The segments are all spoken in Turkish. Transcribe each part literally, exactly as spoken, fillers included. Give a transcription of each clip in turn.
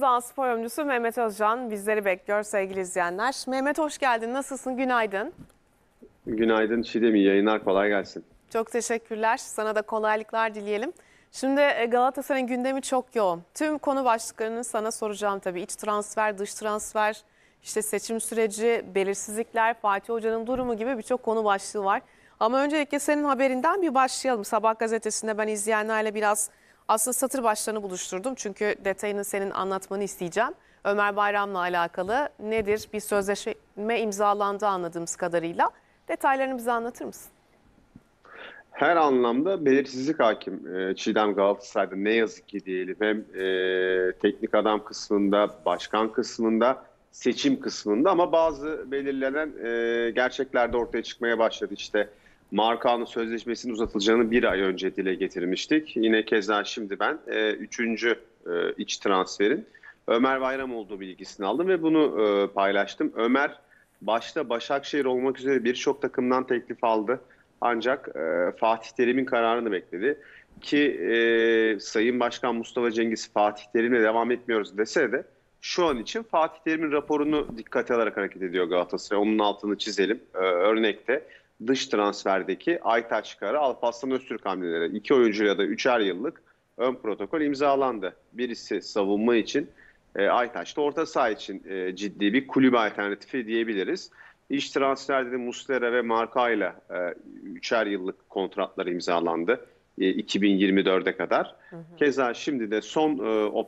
Tekirdağ spor yorumcusu Mehmet Özcan bizleri bekliyor sevgili izleyenler. Mehmet hoş geldin. Nasılsın? Günaydın. Günaydın Çiğdem. İyi yayınlar. Kolay gelsin. Çok teşekkürler. Sana da kolaylıklar dileyelim. Şimdi Galatasaray'ın gündemi çok yoğun. Tüm konu başlıklarını sana soracağım tabii. İç transfer, dış transfer, işte seçim süreci, belirsizlikler, Fatih Hoca'nın durumu gibi birçok konu başlığı var. Ama öncelikle senin haberinden bir başlayalım. Sabah gazetesinde ben izleyenlerle biraz aslında satır başlarını buluşturdum. Çünkü detayını senin anlatmanı isteyeceğim. Ömer Bayram'la alakalı nedir? Bir sözleşme imzalandı anladığımız kadarıyla. Detaylarını bize anlatır mısın? Her anlamda belirsizlik hakim Çiğdem Galatasaray'da, ne yazık ki diyelim. Hem e, teknik adam kısmında, başkan kısmında, seçim kısmında ama bazı belirlenen e, gerçekler de ortaya çıkmaya başladı. İşte Markan'ın sözleşmesinin uzatılacağını bir ay önce dile getirmiştik. Yine keza şimdi ben e, üçüncü e, iç transferin Ömer Bayram olduğu bilgisini aldım ve bunu e, paylaştım. Ömer başta Başakşehir olmak üzere birçok takımdan teklif aldı. Ancak e, Fatih Terim'in kararını bekledi ki e, Sayın Başkan Mustafa Cengiz Fatih Terim'le devam etmiyoruz dese de şu an için Fatih Terim'in raporunu dikkate alarak hareket ediyor Galatasaray. Onun altını çizelim. E, örnekte dış transferdeki Aytaç Karalp, Alparslan Öztürk hamleleri, iki oyuncuyla da üçer yıllık ön protokol imzalandı. Birisi savunma için, e, Aytaç da orta saha için e, ciddi bir kulübe alternatifi diyebiliriz. İş transferde de Muslera ve Marka ile üçer yıllık kontratlar imzalandı e, iki bin yirmi dört'e kadar. Hı hı. Keza şimdi de son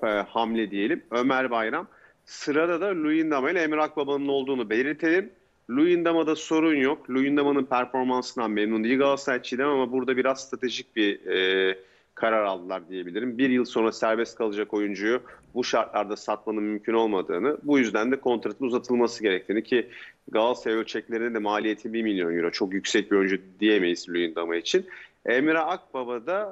e, hamle diyelim Ömer Bayram. Sırada da Luyindama ile Emre Akbaba'nın olduğunu belirtelim. Luyindama'da sorun yok. Luyindama'nın performansından memnun değil Galatasaray Çiğdem ama burada biraz stratejik bir e, karar aldılar diyebilirim. Bir yıl sonra serbest kalacak oyuncuyu bu şartlarda satmanın mümkün olmadığını, bu yüzden de kontratın uzatılması gerektiğini ki Galatasaray ölçeklerinde de maliyeti bir milyon euro. Çok yüksek bir oyuncu diyemeyiz Luyindama için. Emre Akbaba'da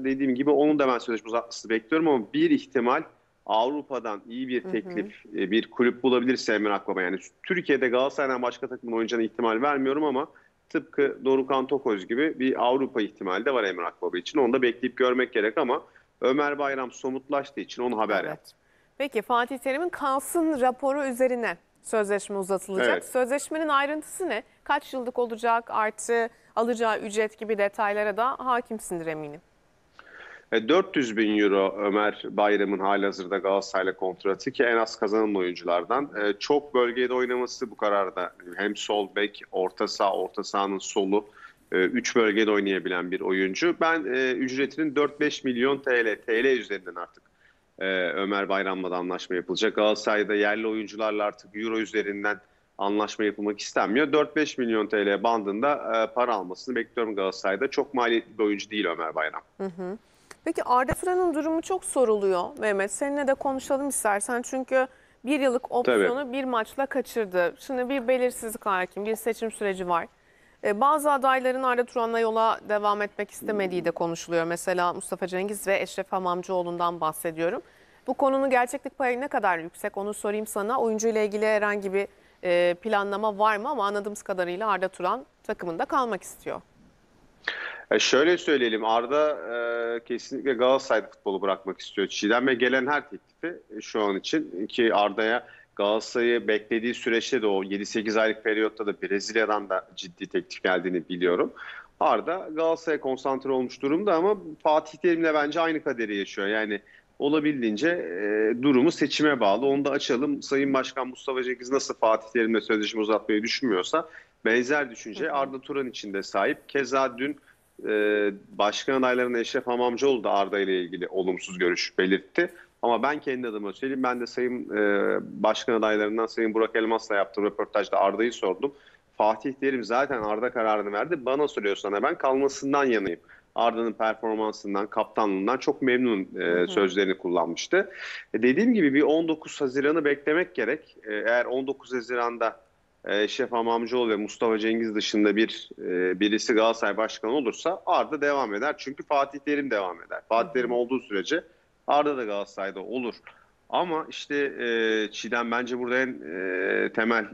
e, dediğim gibi onun da ben sözleşme uzatmasını bekliyorum ama bir ihtimal Avrupa'dan iyi bir teklif, hı hı. bir kulüp bulabilirse Emre Akbaba, yani Türkiye'de Galatasaray'dan başka takımın oynayacağına ihtimal vermiyorum ama tıpkı Dorukhan Tokoz gibi bir Avrupa ihtimali de var Emre Akbaba için. Onu da bekleyip görmek gerek ama Ömer Bayram somutlaştığı için onu haber evet. yaptı. Peki Fatih Terim'in kalsın raporu üzerine sözleşme uzatılacak. Evet. Sözleşmenin ayrıntısı ne? Kaç yıllık olacak, artı alacağı ücret gibi detaylara da hakimsindir eminim. dört yüz bin euro Ömer Bayram'ın halihazırda Galatasaray'la kontratı ki en az kazanan oyunculardan. Çok bölgede oynaması bu kararda, hem sol bek, orta saha, orta sahanın solu, üç bölgede oynayabilen bir oyuncu. Ben ücretinin dört beş milyon T L, T L üzerinden artık Ömer Bayram'la da anlaşma yapılacak. Galatasaray'da yerli oyuncularla artık euro üzerinden anlaşma yapılmak istenmiyor. dört beş milyon T L bandında para almasını bekliyorum Galatasaray'da. Çok maliyetli bir oyuncu değil Ömer Bayram. Hı hı. Peki Arda Turan'ın durumu çok soruluyor Mehmet. Seninle de konuşalım istersen. Çünkü bir yıllık opsiyonu Tabii. bir maçla kaçırdı. Şimdi bir belirsizlik hakim, bir seçim süreci var. Ee, bazı adayların Arda Turan'la yola devam etmek istemediği de konuşuluyor. Mesela Mustafa Cengiz ve Eşref Hamamcıoğlu'ndan bahsediyorum. Bu konunun gerçeklik payı ne kadar yüksek onu sorayım sana. Oyuncuyla ilgili herhangi bir e, planlama var mı? Ama anladığımız kadarıyla Arda Turan takımında kalmak istiyor. E şöyle söyleyelim, Arda e, kesinlikle Galatasaray'da futbolu bırakmak istiyor Çiğdem ve gelen her teklifi şu an için ki Arda'ya Galatasaray'ı beklediği süreçte de o yedi sekiz aylık periyotta da Brezilya'dan da ciddi teklif geldiğini biliyorum. Arda Galatasaray'a konsantre olmuş durumda ama Fatih Terim'le bence aynı kaderi yaşıyor. Yani olabildiğince e, durumu seçime bağlı. Onu da açalım. Sayın Başkan Mustafa Cengiz nasıl Fatih Terim'le sözleşme uzatmayı düşünmüyorsa benzer düşünce hı hı. Arda Turan için de sahip. Keza dün Başkan adaylarının Eşref Hamamcıoğlu da Arda ile ilgili olumsuz görüş belirtti. Ama ben kendi adıma söyleyeyim. Ben de Sayın Başkan adaylarından Sayın Burak Elmas'la yaptığım röportajda Arda'yı sordum. Fatih Terim zaten Arda kararını verdi. Bana soruyorsan ben kalmasından yanayım. Arda'nın performansından, kaptanlığından çok memnun e, sözlerini kullanmıştı. E, dediğim gibi bir on dokuz Haziran'ı beklemek gerek. E, eğer on dokuz Haziran'da Eşref Hamamcıoğlu ve Mustafa Cengiz dışında bir birisi Galatasaray Başkanı olursa Arda devam eder. Çünkü Fatih Terim devam eder. Fatih Terim olduğu sürece Arda da Galatasaray'da olur. Ama işte Çiğdem bence burada en temel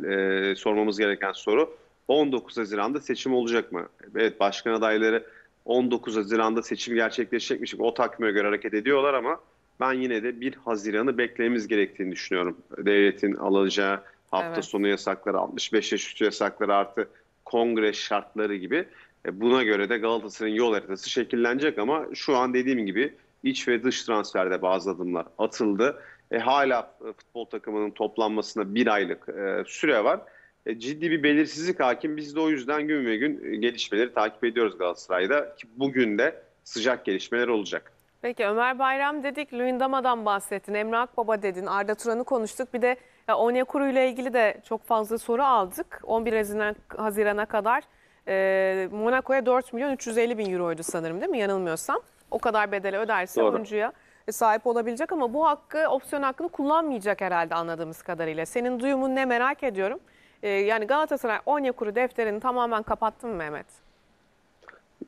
sormamız gereken soru on dokuz Haziran'da seçim olacak mı? Evet, başkan adayları on dokuz Haziran'da seçim gerçekleşecekmiş. O takvime göre hareket ediyorlar ama ben yine de bir Haziran'ı beklememiz gerektiğini düşünüyorum. Devletin alacağı hafta evet. sonu yasakları, altmış beş yaş üstü yasakları artı kongre şartları gibi. Buna göre de Galatasaray'ın yol haritası şekillenecek ama şu an dediğim gibi iç ve dış transferde bazı adımlar atıldı. E, hala futbol takımının toplanmasına bir aylık e, süre var. E, ciddi bir belirsizlik hakim. Biz de o yüzden gün ve gün gelişmeleri takip ediyoruz Galatasaray'da. Ki bugün de sıcak gelişmeler olacak. Peki Ömer Bayram dedik, Luyindama'dan bahsettin, Emre Akbaba dedin, Arda Turan'ı konuştuk. Bir de Onyekuru ile ilgili de çok fazla soru aldık. on bir Haziran'a kadar e, Monaco'ya dört milyon üç yüz elli bin euroydu sanırım, değil mi? Yanılmıyorsam. O kadar bedeli öderse Doğru. oyuncuya sahip olabilecek ama bu hakkı, opsiyon hakkını kullanmayacak herhalde anladığımız kadarıyla. Senin duyumun ne merak ediyorum. Ee, yani Galatasaray Onyekuru defterini tamamen kapattı mı Mehmet?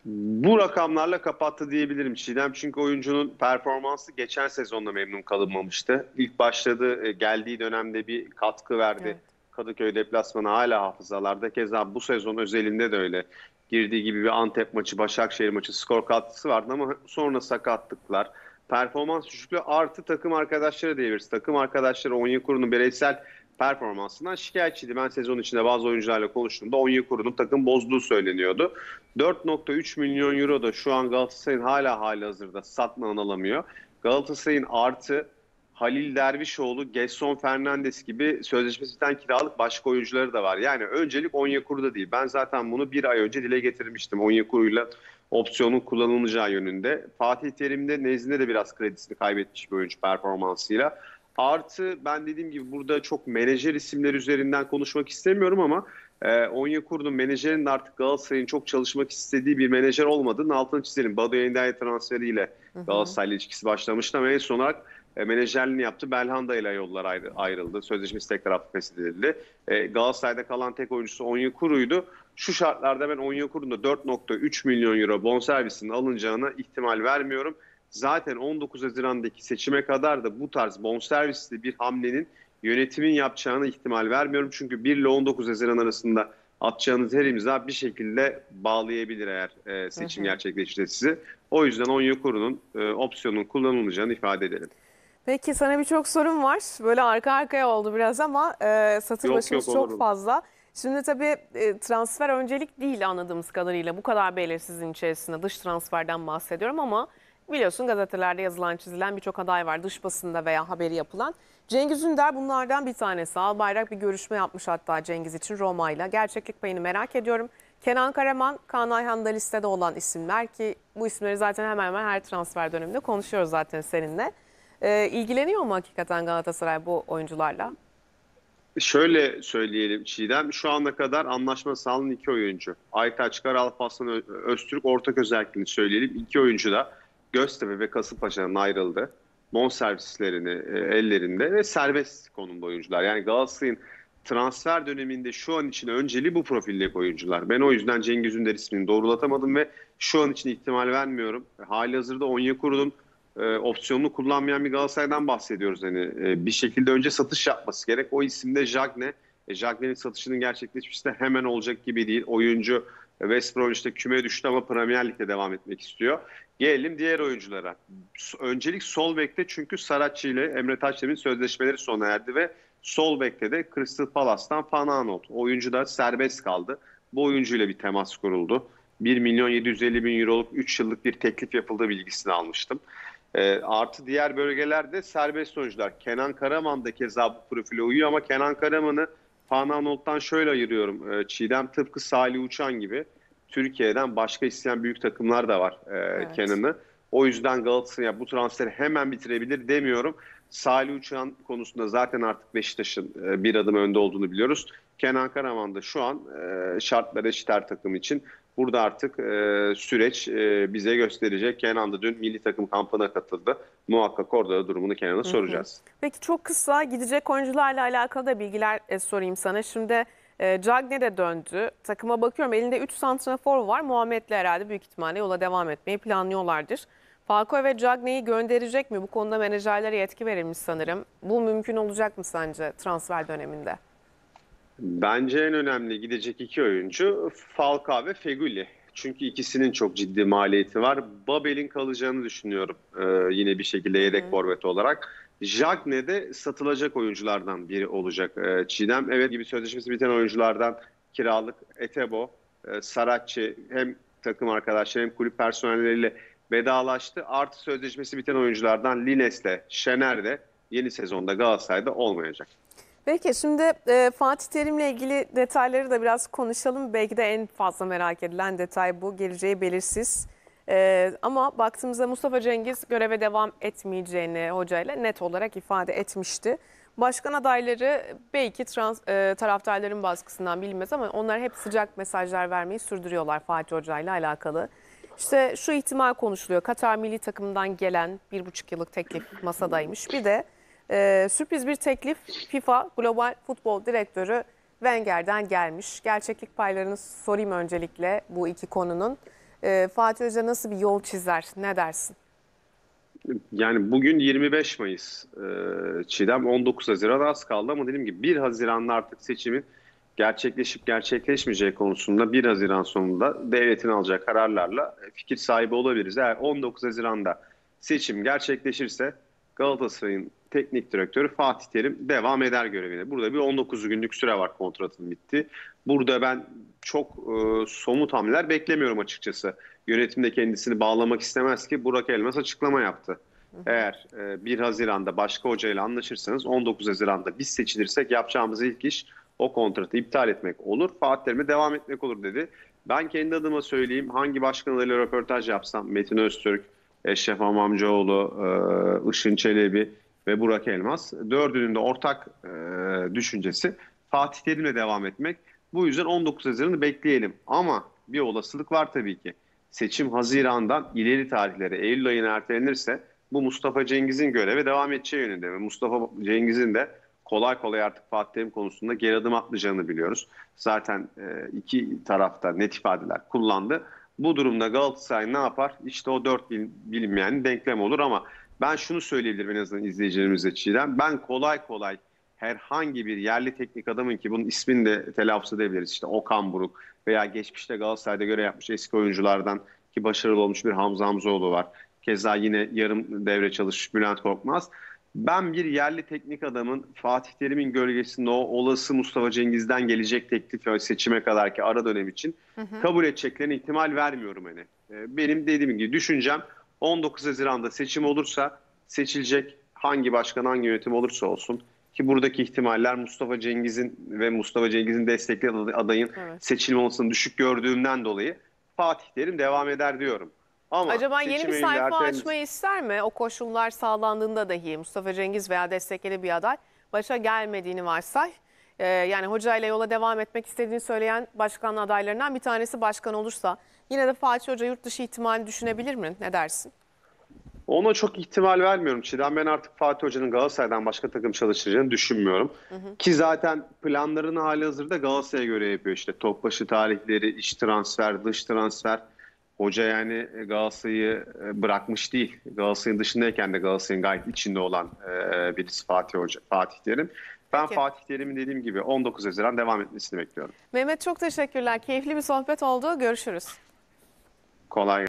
Bu rakamlarla kapattı diyebilirim Çiğdem. Çünkü oyuncunun performansı geçen sezonda memnun kalınmamıştı. İlk başladığı, geldiği dönemde bir katkı verdi. Evet. Kadıköy deplasmanı hala hafızalarda. Keza bu sezon özelinde de öyle. Girdiği gibi bir Antep maçı, Başakşehir maçı skor katkısı vardı ama sonra sakatlıklar. Performans düşüklüğü artı takım arkadaşları diyebiliriz. Takım arkadaşları Onyekuru'nun bireysel performansından şikayetçiydi. Ben sezon içinde bazı oyuncularla konuştuğumda Onyekuru'nun takım bozduğu söyleniyordu. dört nokta üç milyon euro da şu an Galatasaray'ın hala hali hazırda satmadan alamıyor. Galatasaray'ın artı Halil Dervişoğlu, Gesson Fernandes gibi sözleşmesi biten kiralık başka oyuncuları da var. Yani öncelik Onyekuru'da değil. Ben zaten bunu bir ay önce dile getirmiştim. Onyekuru'yla opsiyonun kullanılacağı yönünde. Fatih Terim'de nezdinde de biraz kredisini kaybetmiş bir oyuncu performansıyla. Artı ben dediğim gibi burada çok menajer isimleri üzerinden konuşmak istemiyorum ama e, Onyekuru'nun menajerinin artık Galatasaray'ın çok çalışmak istediği bir menajer olmadığını altını çizelim. Badoya Endaya transferiyle Galatasaray'la ilişkisi başlamıştı ama en son olarak E, menajerliğini yaptı. Belhanda ile yollar ayrı, ayrıldı. Sözleşmesi tek taraflı feshedildi. E, Galatasaray'da kalan tek oyuncusu Onyekuru'ydu. Şu şartlarda ben Onyekuru'nun dört nokta üç milyon euro bonservisinin alınacağına ihtimal vermiyorum. Zaten on dokuz Haziran'daki seçime kadar da bu tarz bonservisli bir hamlenin yönetimin yapacağına ihtimal vermiyorum. Çünkü bir ile on dokuz Haziran arasında atacağınız her imza bir şekilde bağlayabilir eğer e, seçim gerçekleşirse sizi. O yüzden Onyekuru'nun e, opsiyonun kullanılacağını ifade edelim. Peki sana birçok sorum var. Böyle arka arkaya oldu biraz ama e, satır başımız çok olurum. fazla. Şimdi tabii e, transfer öncelik değil anladığımız kadarıyla. Bu kadar belirsizliğin içerisinde dış transferden bahsediyorum ama biliyorsun gazetelerde yazılan çizilen birçok aday var. Dış basında veya haberi yapılan. Cengiz Ünder bunlardan bir tanesi. Albayrak bir görüşme yapmış hatta Cengiz için Roma'yla. Gerçeklik payını merak ediyorum. Kenan Karaman, Kaan Ayhan'da listede olan isimler ki bu isimleri zaten hemen hemen her transfer döneminde konuşuyoruz zaten seninle. E, ilgileniyor mu hakikaten Galatasaray bu oyuncularla? Şöyle söyleyelim Çiğdem, şu ana kadar anlaşma sağlanan iki oyuncu. Aytaç Karalp, Alparslan Öztürk ortak özelliklerini söyleyelim. İki oyuncu da Göztepe ve Kasımpaşa'dan ayrıldı. Bonservislerini e, ellerinde ve serbest konumda oyuncular. Yani Galatasaray'ın transfer döneminde şu an için önceliği bu profildeki oyuncular. Ben o yüzden Cengiz Ünder ismini doğrulatamadım ve şu an için ihtimal vermiyorum. Halihazırda Onyekuru'nun E, opsiyonunu kullanmayan bir Galatasaray'dan bahsediyoruz. Yani e, bir şekilde önce satış yapması gerek. O isimde Diagne. E, Diagne'nin satışının gerçekleşmesi de hemen olacak gibi değil. Oyuncu West Bromwich'te küme düştü ama Premier Lig'de devam etmek istiyor. Gelelim diğer oyunculara. Öncelik sol bekte çünkü Saracchi ile Emre Taşdemir'in sözleşmeleri sona erdi ve sol bekte de Crystal Palace'tan Fanağan oldu. Oyuncu da serbest kaldı. Bu oyuncuyla bir temas kuruldu. bir milyon yedi yüz elli bin euroluk üç yıllık bir teklif yapıldığı bilgisini almıştım. E, artı diğer bölgelerde serbest oyuncular. Kenan Karaman da keza bu profile uyuyor ama Kenan Karaman'ı Fanağan'dan şöyle ayırıyorum. E, Çiğdem tıpkı Salih Uçan gibi Türkiye'den başka isteyen büyük takımlar da var e, evet. Kenan'ı. O yüzden Galatasaray bu transferi hemen bitirebilir demiyorum. Salih Uçan konusunda zaten artık Beşiktaş'ın e, bir adım önde olduğunu biliyoruz. Kenan Karaman da şu an e, şartlar eşit her takım için. Burada artık e, süreç e, bize gösterecek. Kenan da dün milli takım kampına katıldı. Muhakkak orada da durumunu Kenan'a soracağız. Peki çok kısa gidecek oyuncularla alakalı da bilgiler e, sorayım sana. Şimdi e, Diagne de döndü. Takıma bakıyorum elinde üç santrafor var. Muhammed'le herhalde büyük ihtimalle yola devam etmeyi planlıyorlardır. Falco ve Diagne'yi gönderecek mi? Bu konuda menajerlere yetki verilmiş sanırım. Bu mümkün olacak mı sence transfer döneminde? Bence en önemli gidecek iki oyuncu Falco ve Feghouli. Çünkü ikisinin çok ciddi maliyeti var. Babel'in kalacağını düşünüyorum ee, yine bir şekilde yedek forvet olarak. Diagne de satılacak oyunculardan biri olacak. Ee, Çiğdem evet gibi sözleşmesi biten oyunculardan kiralık Etebo, e, Saracchi hem takım arkadaşları hem kulüp personelleriyle vedalaştı. Artı sözleşmesi biten oyunculardan Lines'le Şener de yeni sezonda Galatasaray'da olmayacak. Peki şimdi e, Fatih Terim'le ilgili detayları da biraz konuşalım. Belki de en fazla merak edilen detay bu. Geleceği belirsiz. E, ama baktığımızda Mustafa Cengiz göreve devam etmeyeceğini hocayla net olarak ifade etmişti. Başkan adayları belki trans, e, taraftarların baskısından bilinmez ama onlar hep sıcak mesajlar vermeyi sürdürüyorlar Fatih Hoca'yla alakalı. İşte şu ihtimal konuşuluyor. Katar milli takımından gelen bir buçuk yıllık teklif masadaymış. Bir de Ee, sürpriz bir teklif FIFA Global Futbol Direktörü Wenger'den gelmiş. Gerçeklik paylarını sorayım öncelikle bu iki konunun. Ee, Fatih Hoca nasıl bir yol çizer? Ne dersin? Yani bugün yirmi beş Mayıs ee, Çiğdem, on dokuz Haziran az kaldı ama dediğim gibi bir Haziran'da artık seçimin gerçekleşip gerçekleşmeyeceği konusunda bir Haziran sonunda devletin alacağı kararlarla fikir sahibi olabiliriz. Eğer on dokuz Haziran'da seçim gerçekleşirse Galatasaray'ın teknik direktörü Fatih Terim devam eder görevine. Burada bir on dokuz günlük süre var, kontratın bitti. Burada ben çok e, somut hamleler beklemiyorum açıkçası. Yönetim de kendisini bağlamak istemez ki Burak Elmas açıklama yaptı. Eğer e, bir Haziran'da başka hocayla anlaşırsanız on dokuz Haziran'da biz seçilirsek yapacağımız ilk iş o kontratı iptal etmek olur. Fatih Terim'e devam etmek olur dedi. Ben kendi adıma söyleyeyim, hangi başkanlarıyla röportaj yapsam Metin Öztürk, Eşref Hamamcıoğlu, e, Işın Çelebi ve Burak Elmas. Dördünün de ortak e, düşüncesi Fatih Terim'le devam etmek. Bu yüzden on dokuz Haziran'ı bekleyelim. Ama bir olasılık var tabii ki. Seçim Haziran'dan ileri tarihlere, Eylül ayına ertelenirse bu Mustafa Cengiz'in göreve devam edeceği yönünde. Ve Mustafa Cengiz'in de kolay kolay artık Fatih Terim konusunda geri adım atmayacağını biliyoruz. Zaten e, iki tarafta net ifadeler kullandı. Bu durumda Galatasaray ne yapar? İşte o dört bilinmeyen denklem olur ama ben şunu söyleyebilirim en azından izleyicilerimize Çiğdem. Ben kolay kolay herhangi bir yerli teknik adamın, ki bunun ismini de telaffuz edebiliriz, İşte Okan Buruk veya geçmişte Galatasaray'da görev yapmış eski oyunculardan ki başarılı olmuş bir Hamza Hamzoğlu var. Keza yine yarım devre çalışmış Bülent Korkmaz. Ben bir yerli teknik adamın Fatih Terim'in gölgesinde o olası Mustafa Cengiz'den gelecek teklif seçime kadarki ara dönem için hı hı. kabul edeceklerine ihtimal vermiyorum. Hani. Benim dediğim gibi düşüncem on dokuz Haziran'da seçim olursa seçilecek hangi başkan hangi yönetim olursa olsun, ki buradaki ihtimaller Mustafa Cengiz'in ve Mustafa Cengiz'in desteklediği adayın evet. seçilme olasılığını düşük gördüğümden dolayı Fatih Terim devam eder diyorum. Ama acaba yeni bir sayfa açmayı ister mi? O koşullar sağlandığında dahi Mustafa Cengiz veya desteklediği bir aday başa gelmediğini varsay. Ee, yani hocayla yola devam etmek istediğini söyleyen başkan adaylarından bir tanesi başkan olursa yine de Fatih Hoca yurt dışı ihtimali düşünebilir mi? Ne dersin? Ona çok ihtimal vermiyorum Çiğdem. Ben artık Fatih Hoca'nın Galatasaray'dan başka takım çalışacağını düşünmüyorum. Hı hı. Ki zaten planlarını hali hazırda Galatasaray'a göre yapıyor. İşte topbaşı tarihleri, iç transfer, dış transfer. Hoca yani Galatasaray'ı bırakmış değil. Galatasaray'ın dışındayken de Galatasaray'ın gayet içinde olan birisi Fatih Hoca, Fatih Terim. Ben Peki. Fatih Terim'in dediğim gibi on dokuz Haziran devam etmesini bekliyorum. Mehmet çok teşekkürler. Keyifli bir sohbet oldu. Görüşürüz. Kolay gelsin.